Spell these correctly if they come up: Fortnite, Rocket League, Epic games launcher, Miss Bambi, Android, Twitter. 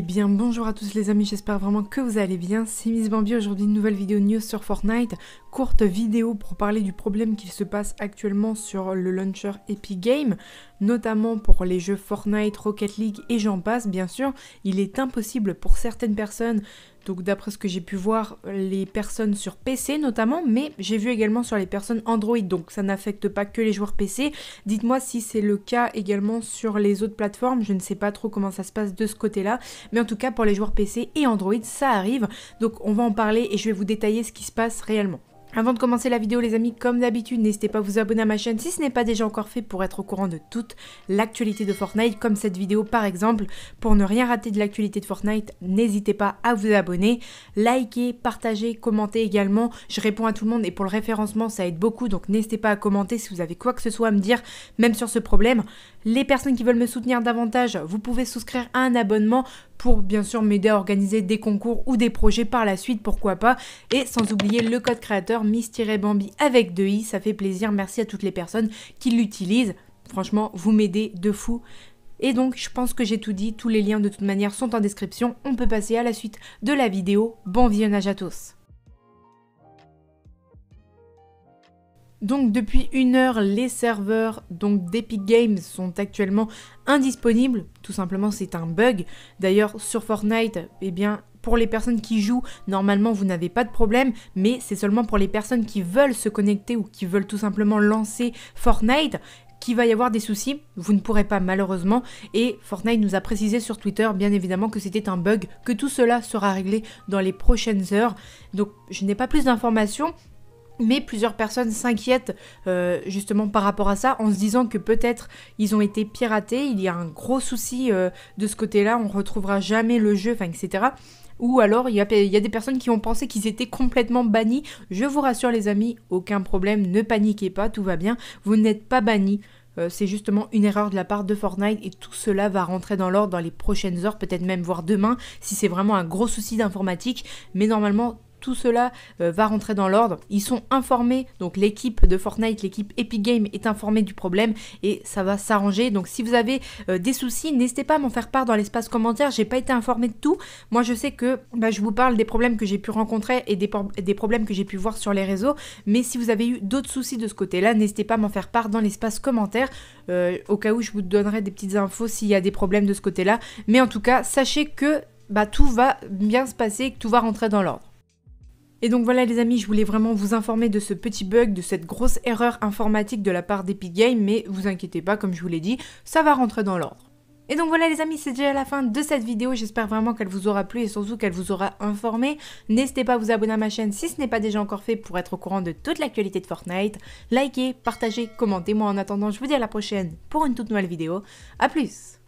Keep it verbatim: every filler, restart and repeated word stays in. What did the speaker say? Eh bien bonjour à tous les amis, j'espère vraiment que vous allez bien, c'est Miss Bambi, aujourd'hui une nouvelle vidéo news sur Fortnite, courte vidéo pour parler du problème qu'il se passe actuellement sur le launcher Epic Games, notamment pour les jeux Fortnite, Rocket League et j'en passe bien sûr. Il est impossible pour certaines personnes, donc d'après ce que j'ai pu voir, les personnes sur P C notamment, mais j'ai vu également sur les personnes Android, donc ça n'affecte pas que les joueurs P C. Dites-moi si c'est le cas également sur les autres plateformes, je ne sais pas trop comment ça se passe de ce côté-là, mais en tout cas pour les joueurs P C et Android, ça arrive, donc on va en parler et je vais vous détailler ce qui se passe réellement. Avant de commencer la vidéo les amis, comme d'habitude, n'hésitez pas à vous abonner à ma chaîne si ce n'est pas déjà encore fait pour être au courant de toute l'actualité de Fortnite, comme cette vidéo par exemple. Pour ne rien rater de l'actualité de Fortnite, n'hésitez pas à vous abonner, liker, partager, commenter également. Je réponds à tout le monde et pour le référencement ça aide beaucoup, donc n'hésitez pas à commenter si vous avez quoi que ce soit à me dire, même sur ce problème. Les personnes qui veulent me soutenir davantage, vous pouvez souscrire à un abonnement pour bien sûr m'aider à organiser des concours ou des projets par la suite, pourquoi pas. Et sans oublier le code créateur Miss-Bambi avec deux i, ça fait plaisir, merci à toutes les personnes qui l'utilisent. Franchement, vous m'aidez de fou. Et donc, je pense que j'ai tout dit, tous les liens de toute manière sont en description. On peut passer à la suite de la vidéo, bon visionnage à tous. Donc depuis une heure, les serveurs d'Epic Games sont actuellement indisponibles. Tout simplement, c'est un bug. D'ailleurs, sur Fortnite, eh bien, pour les personnes qui jouent, normalement, vous n'avez pas de problème. Mais c'est seulement pour les personnes qui veulent se connecter ou qui veulent tout simplement lancer Fortnite qu'il va y avoir des soucis. Vous ne pourrez pas, malheureusement. Et Fortnite nous a précisé sur Twitter, bien évidemment, que c'était un bug, que tout cela sera réglé dans les prochaines heures. Donc, je n'ai pas plus d'informations. Mais plusieurs personnes s'inquiètent euh, justement par rapport à ça, en se disant que peut-être ils ont été piratés, il y a un gros souci euh, de ce côté-là, on ne retrouvera jamais le jeu, enfin et cetera. Ou alors il y a, y a des personnes qui ont pensé qu'ils étaient complètement bannis. Je vous rassure les amis, aucun problème, ne paniquez pas, tout va bien, vous n'êtes pas bannis. Euh, c'est justement une erreur de la part de Fortnite et tout cela va rentrer dans l'ordre dans les prochaines heures, peut-être même voire demain, si c'est vraiment un gros souci d'informatique, mais normalement... tout cela euh, va rentrer dans l'ordre. Ils sont informés, donc l'équipe de Fortnite, l'équipe Epic Games est informée du problème et ça va s'arranger. Donc si vous avez euh, des soucis, n'hésitez pas à m'en faire part dans l'espace commentaire. J'ai pas été informée de tout. Moi je sais que bah, je vous parle des problèmes que j'ai pu rencontrer et des, des problèmes que j'ai pu voir sur les réseaux. Mais si vous avez eu d'autres soucis de ce côté-là, n'hésitez pas à m'en faire part dans l'espace commentaire. Euh, au cas où je vous donnerai des petites infos s'il y a des problèmes de ce côté-là. Mais en tout cas, sachez que bah, tout va bien se passer et que tout va rentrer dans l'ordre. Et donc voilà les amis, je voulais vraiment vous informer de ce petit bug, de cette grosse erreur informatique de la part d'Epic Games, mais vous inquiétez pas, comme je vous l'ai dit, ça va rentrer dans l'ordre. Et donc voilà les amis, c'est déjà la fin de cette vidéo, j'espère vraiment qu'elle vous aura plu et surtout qu'elle vous aura informé. N'hésitez pas à vous abonner à ma chaîne si ce n'est pas déjà encore fait pour être au courant de toute l'actualité de Fortnite. Likez, partagez, commentez, moi en attendant je vous dis à la prochaine pour une toute nouvelle vidéo, à plus.